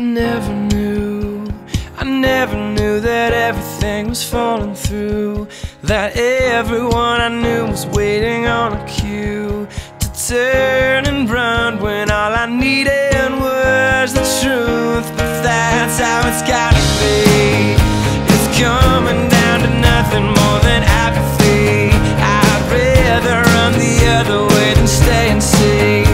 I never knew that everything was falling through, that everyone I knew was waiting on a cue to turn and run when all I needed was the truth. But that's how it's gotta be. It's coming down to nothing more than apathy. I'd rather run the other way than stay and see.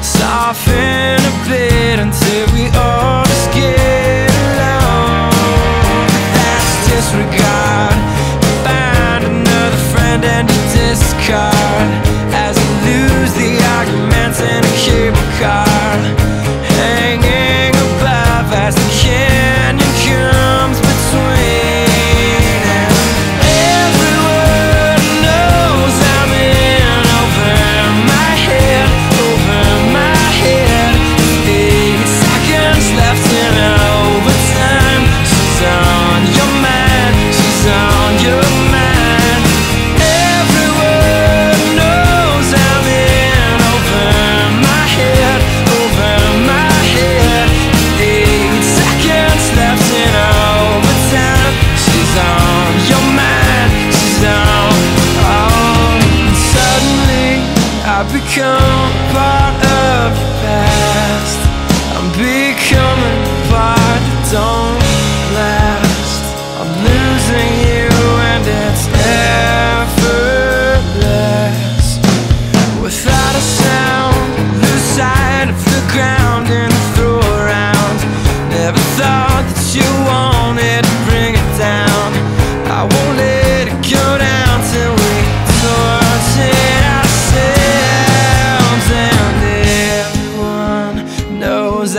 Soften a bit until we all just get along. That's disregard. You find another friend and you discard as you lose the arguments in a cable car, hanging above as the canyon comes between. Become part of the past. I'm becoming part that don't last. I'm losing you and it's effortless. Without a sound, lose sight of the ground and throw around. Never thought that you wanted to bring it down. I won't let it go down till we touch it.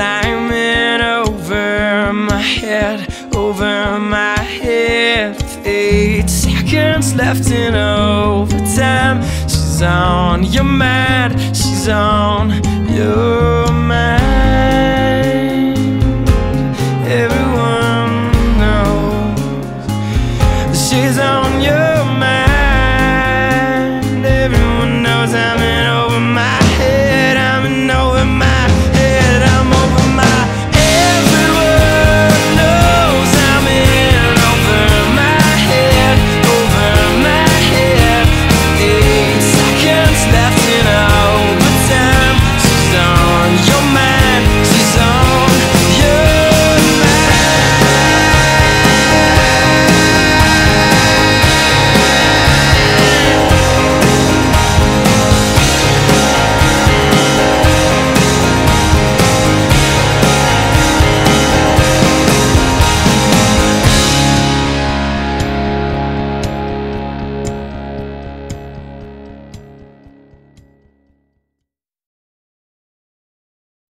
I'm in over my head, over my head. 8 seconds left in overtime. She's on your mind, she's on you.